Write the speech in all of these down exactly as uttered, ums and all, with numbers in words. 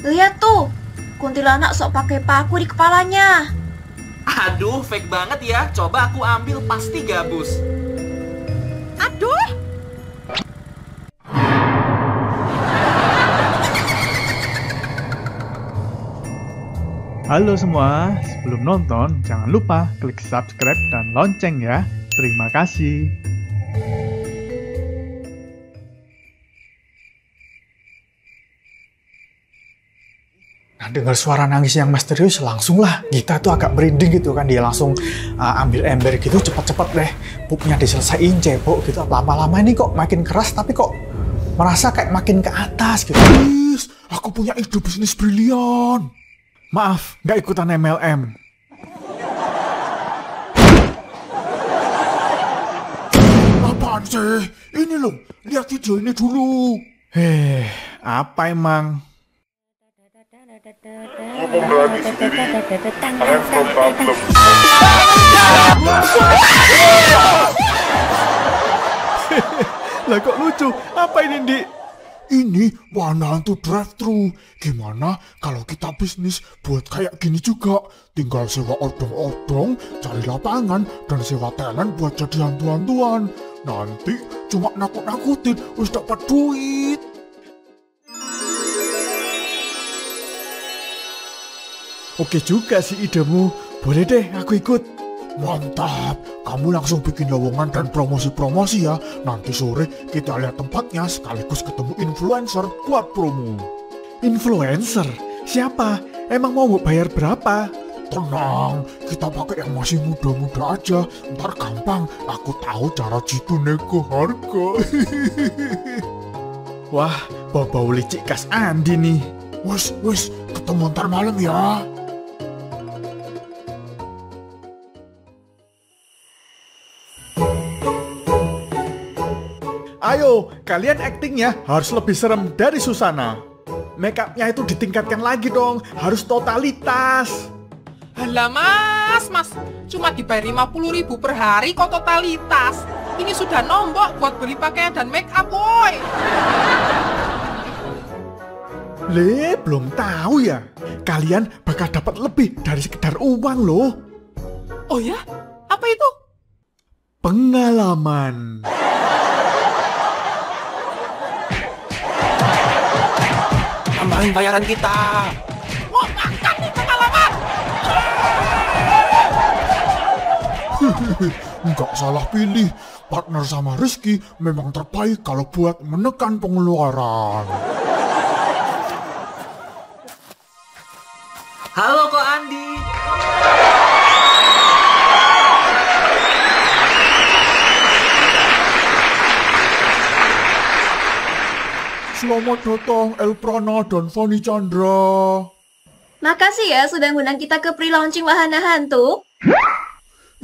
Lihat tuh, kuntilanak sok pakai paku di kepalanya. Aduh, fake banget ya. Coba aku ambil, pasti gabus. Aduh. Halo semua, sebelum nonton jangan lupa klik subscribe dan lonceng ya. Terima kasih. Nah, dengar suara nangis yang misterius, langsunglah kita tuh agak merinding gitu kan. Dia langsung uh, ambil ember gitu, cepet-cepet deh pupnya diselesain, cebok gitu. Lama-lama ini kok makin keras, tapi kok merasa kayak makin ke atas gitu. Please, aku punya ide bisnis brilian. Maaf, nggak ikutan M L M. Apaan sih? Ini loh, lihat video ini dulu. Heh, apa emang? Aku berani sendiri. I have no problem. Lah kok lucu? Apa ini, Dik? Ini wahana hantu drive-thru. Gimana kalau kita bisnis buat kayak gini juga? Tinggal sewa odong-odong, cari lapangan, dan sewa talent buat jadi hantu-hantuan. Nanti cuma nakut-nakutin, harus dapat duit. Oke juga sih idemu, boleh deh aku ikut. Mantap, kamu langsung bikin lowongan dan promosi-promosi ya. Nanti sore kita lihat tempatnya sekaligus ketemu influencer buat promo. Influencer? Siapa? Emang mau bayar berapa? Tenang, kita pakai yang masih muda-muda aja. Ntar gampang, aku tahu cara jitu nego harga. Wah, bau-bau licik khas Andy nih. Wes, wes, ketemu ntar malam ya. Ayo, kalian aktingnya harus lebih serem dari Susana. Makeupnya itu ditingkatkan lagi dong, harus totalitas. Alah mas, mas, cuma dibayar lima puluh ribu per hari kok totalitas. Ini sudah nombok buat beli pakaian dan make up, boy. Le, belum tahu ya, kalian bakal dapat lebih dari sekedar uang loh. Oh ya? Apa itu? Pengalaman. Tambahin bayaran kita. Mau makan nih pengalaman. Enggak salah pilih. Partner sama Rizky memang terbaik kalau buat menekan pengeluaran. Halo kok Andy. Selamat datang El Prana dan Fanny Tjandra. Makasih ya sudah ngundang kita ke pre-launching wahana hantu.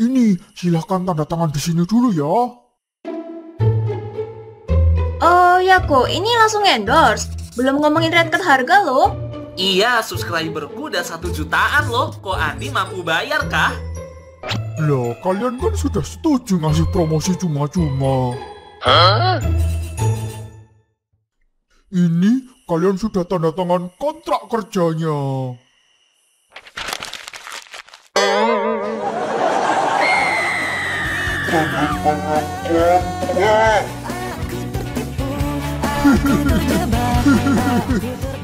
Ini silahkan tanda tangan di sini dulu ya. Oh ya kok, ini langsung endorse. Belum ngomongin red card harga loh. Iya, subscriberku udah satu jutaan loh. Kok Andi mampu bayar kah? Loh, kalian kan sudah setuju ngasih promosi cuma-cuma. Hah? Ini kalian sudah tanda tangan kontrak kerjanya. Tanda tangan kontrak.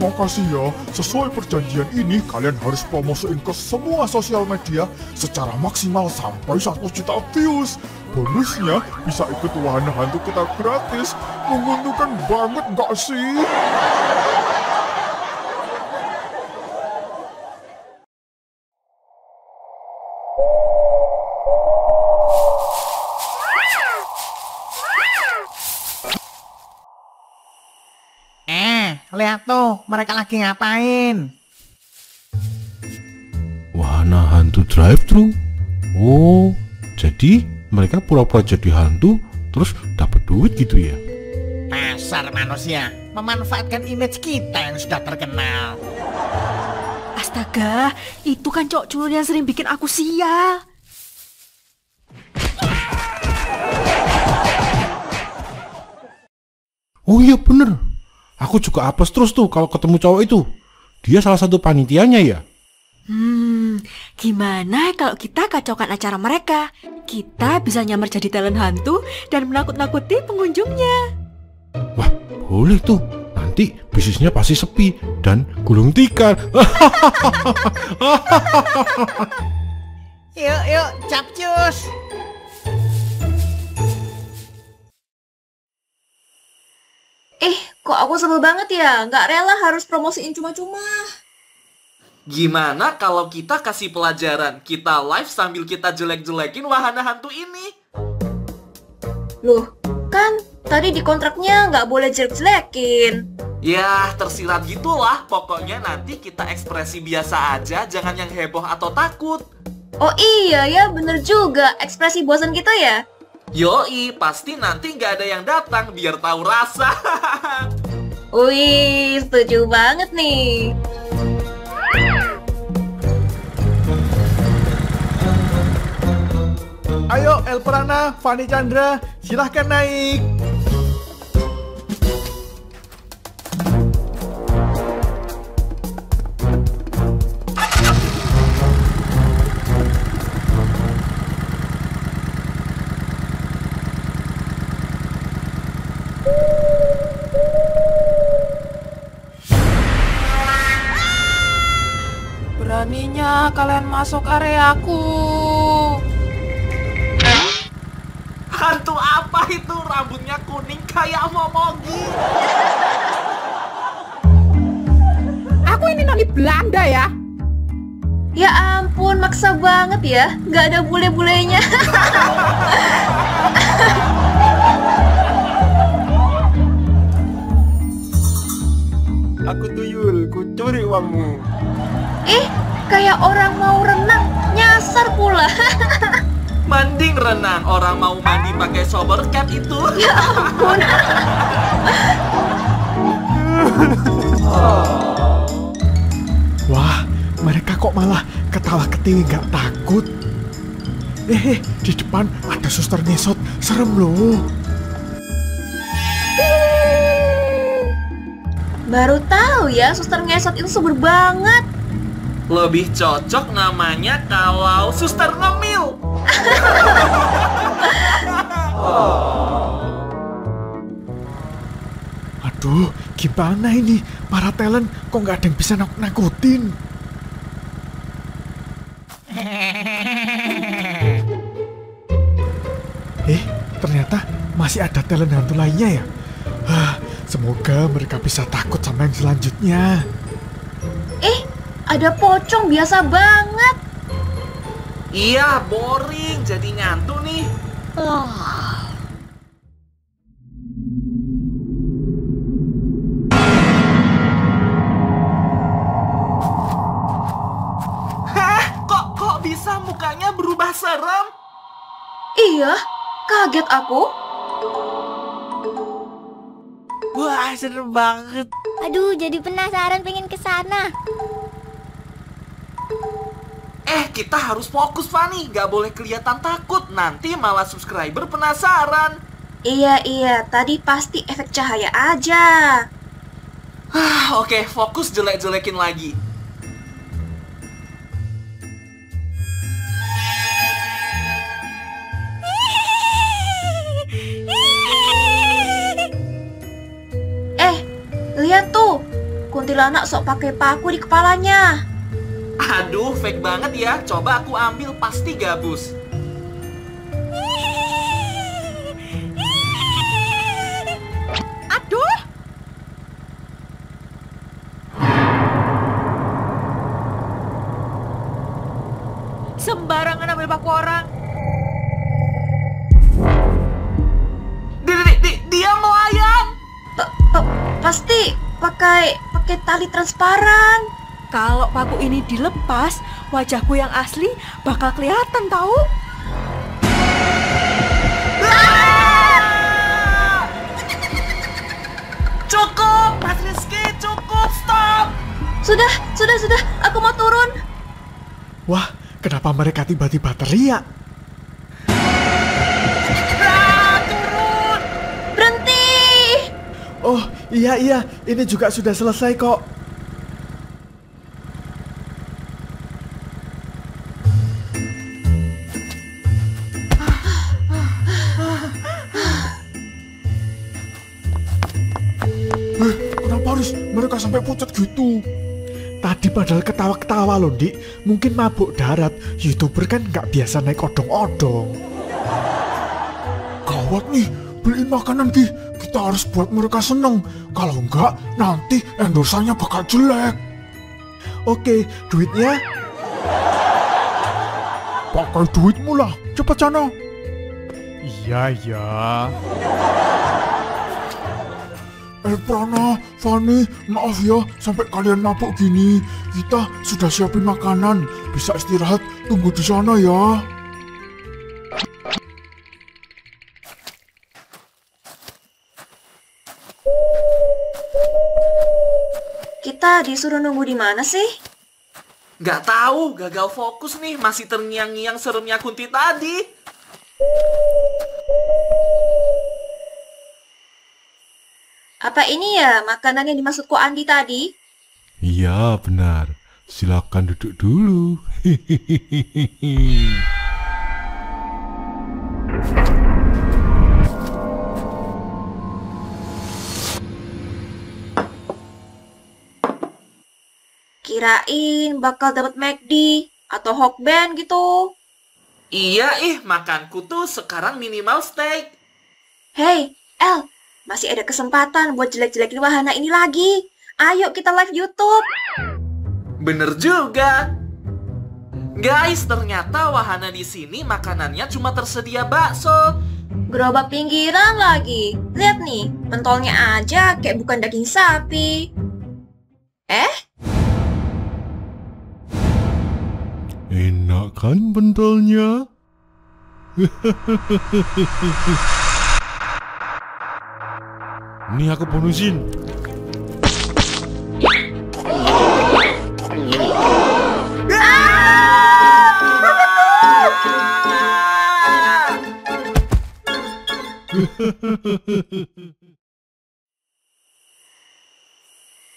Makasih ya, sesuai perjanjian ini kalian harus promosiin ke semua sosial media secara maksimal sampai satu juta views. Bonusnya bisa ikut wahana hantu kita gratis. Menguntungkan banget gak sih? Eh, lihat tuh mereka lagi ngapain? Wahana hantu drive-thru? Oh, jadi mereka pura-pura jadi hantu, terus dapat duit gitu ya? Pasar manusia, memanfaatkan image kita yang sudah terkenal. Astaga, itu kan cowok culun yang sering bikin aku sia. Oh iya bener, aku juga apes terus tuh kalau ketemu cowok itu. Dia salah satu panitianya ya? Hmm, gimana kalau kita kacaukan acara mereka? Kita bisa nyamar jadi talent hantu dan menakut-nakuti pengunjungnya. Wah, boleh tuh. Nanti bisnisnya pasti sepi dan gulung tikar. Yuk, yuk, capcus. Eh, kok aku sebel banget ya? Nggak rela harus promosiin cuma-cuma. Gimana kalau kita kasih pelajaran? Kita live sambil kita jelek-jelekin wahana hantu ini. Loh, kan tadi di kontraknya nggak boleh jelek-jelekin. Yah, tersirat gitulah. Pokoknya nanti kita ekspresi biasa aja, jangan yang heboh atau takut. Oh iya ya, bener juga. Ekspresi bosan gitu ya? Yoi, pasti nanti nggak ada yang datang biar tahu rasa. Wih, setuju banget nih. Ayo El Prana, Fanny Tjandra, silahkan naik. Beraninya kalian masuk areaku. Hantu apa itu? Rambutnya kuning kayak momogi. Aku ini noni Belanda ya? Ya ampun, maksa banget ya. Nggak ada bule-bulenya. Aku tuyul, ku curi uangmu. Eh, kayak orang mau renang, nyasar pula. Mending renang, orang mau mandi pakai shower cap itu. Ya ampun. Wah, mereka kok malah ketawa-ketiwi gak takut. Eh, di depan ada suster ngesot, serem loh. Baru tahu ya, suster ngesot itu seber banget. Lebih cocok namanya kalau suster ngemil. Aduh, gimana ini? Para talent kok nggak ada yang bisa nakut-nakutin? Eh, ternyata masih ada talent hantu lainnya ya? Hah, semoga mereka bisa takut sama yang selanjutnya. Eh, ada pocong biasa banget. Iya, boring. Jadi ngantuk nih. Oh. Hah? Kok, kok bisa mukanya berubah serem? Iya, kaget aku. Wah, serem banget. Aduh, jadi penasaran pengen ke sana. Eh, kita harus fokus, Fanny. Gak boleh kelihatan takut. Nanti malah subscriber penasaran. Iya, iya. Tadi pasti efek cahaya aja. Oke, fokus jelek-jelekin lagi. Eh, lihat tuh. Kuntilanak sok pakai paku di kepalanya. Aduh, fake banget ya. Coba aku ambil, pasti gabus. Aduh. Sembarangan ambil paku orang. Dia melayang. Pasti pakai pakai tali transparan. Kalau paku ini dilepas, wajahku yang asli bakal kelihatan tahu. Ah! Cukup, Mas Rizky, cukup, stop. Sudah, sudah, sudah, aku mau turun. Wah, kenapa mereka tiba-tiba teriak? Ah, turun. Berhenti. Oh, iya, iya, ini juga sudah selesai kok. terus mereka sampai pucat gitu. Tadi padahal ketawa-ketawa loh, Dik. Mungkin mabuk darat. YouTuber kan nggak biasa naik odong-odong. Gawat nih, beliin makanan, Ki. Kita harus buat mereka seneng. Kalau enggak, nanti endorsannya bakal jelek. Oke, duitnya? Pakai duitmu lah, cepet sana. Iya, ya. El Prana, Fanny, maaf ya sampai kalian mabuk gini. Kita sudah siapin makanan, bisa istirahat, tunggu di sana ya. Kita disuruh nunggu di mana sih? Nggak tahu, gagal fokus nih, masih terngiang-ngiang seremnya Kunti tadi. Apa ini ya makanan yang dimaksudku Andi tadi? Iya benar, silakan duduk dulu. Kirain bakal dapat McD atau Hokben gitu. Iya ih, makanku tuh sekarang minimal steak. Hey El, masih ada kesempatan buat jelek-jelekin wahana ini lagi. Ayo kita live YouTube. Bener juga. Guys, ternyata wahana di sini makanannya cuma tersedia bakso. Gerobak pinggiran lagi. Lihat nih, pentolnya aja kayak bukan daging sapi. Eh? Enak kan pentolnya? Ini aku bonusin.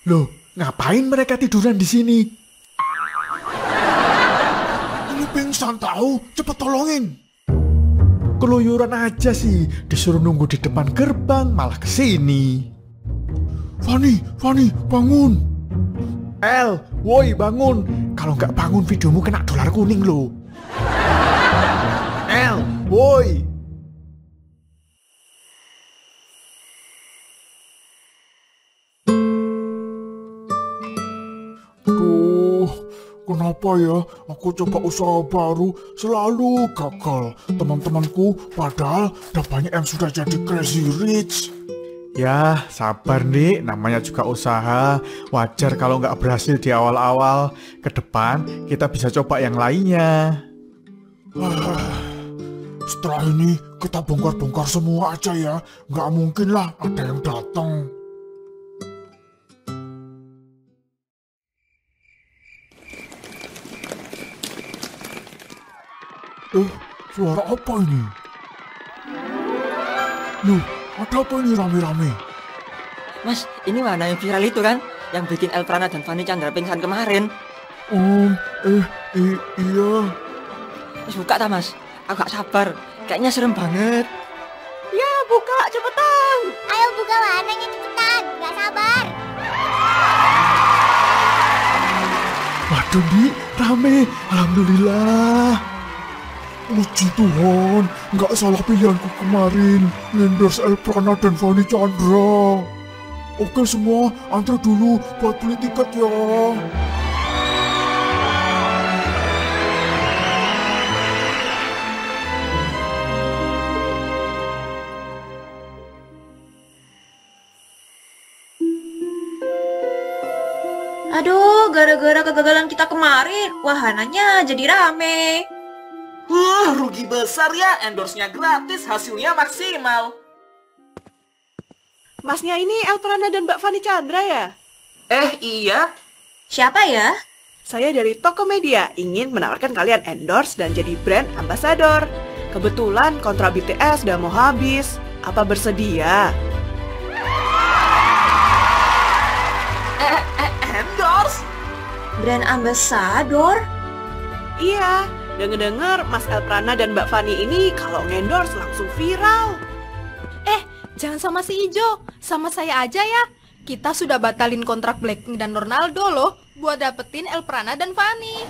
Loh, ngapain mereka tiduran di sini? Pingsan tahu, cepet tolongin. Keluyuran aja sih, disuruh nunggu di depan gerbang malah kesini. Fanny, Fanny, bangun. El, woi bangun. Kalau nggak bangun videomu kena dolar kuning lo. El, woi. Kenapa ya, aku coba usaha baru, selalu gagal. Teman-temanku, padahal udah banyak yang sudah jadi crazy rich. Ya, sabar nih, namanya juga usaha. Wajar kalau nggak berhasil di awal-awal. Ke depan, kita bisa coba yang lainnya. Setelah ini, kita bongkar-bongkar semua aja ya. Nggak mungkin lah ada yang datang. Eh, suara apa ini? Loh, ada apa ini rame-rame? Mas, ini mana yang viral itu kan? Yang bikin El Prana dan Fanny Tjandra pingsan kemarin. Oh, eh, eh, iya. Mas, buka tak mas? Aku gak sabar, kayaknya serem banget. Ya, buka cepetan. Ayo buka warnanya cepetan, gak sabar. Waduh, Di, rame, alhamdulillah. Puji Tuhan, nggak salah pilihanku kemarin, endorse El Prana dan Fanny Tjandra. Oke semua, antre dulu buat beli tiket ya. Aduh, gara-gara kegagalan kita kemarin, wahananya jadi rame. Wah, uh, rugi besar ya, endorse-nya gratis, hasilnya maksimal. Masnya ini El Prana dan Mbak Fanny Tjandra ya? Eh, iya. Siapa ya? Saya dari Toko Media, ingin menawarkan kalian endorse dan jadi brand ambassador. Kebetulan kontrak B T S udah mau habis. Apa bersedia? Eh, eh, endorse? Brand ambassador? Iya. Dengar-dengar Mas El Prana dan Mbak Fanny ini kalau ngendorse langsung viral. Eh, jangan sama si Ijo, sama saya aja ya. Kita sudah batalin kontrak Blacking dan Ronaldo loh buat dapetin El Prana dan Fanny.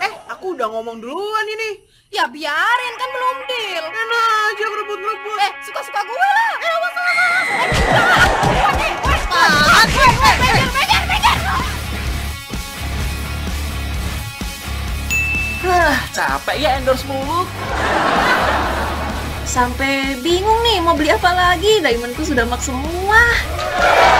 Eh, aku udah ngomong duluan ini. Ya biarin, kan belum deal. Enak aja ngerebut-ngebut. Eh, suka-suka gue lah. Eh, awas, awas, awas. Eh, awas, awas. Mejar, mejar, Hah, capek ya endorse mulu. Sampai bingung nih mau beli apa lagi, diamondku sudah mak semua.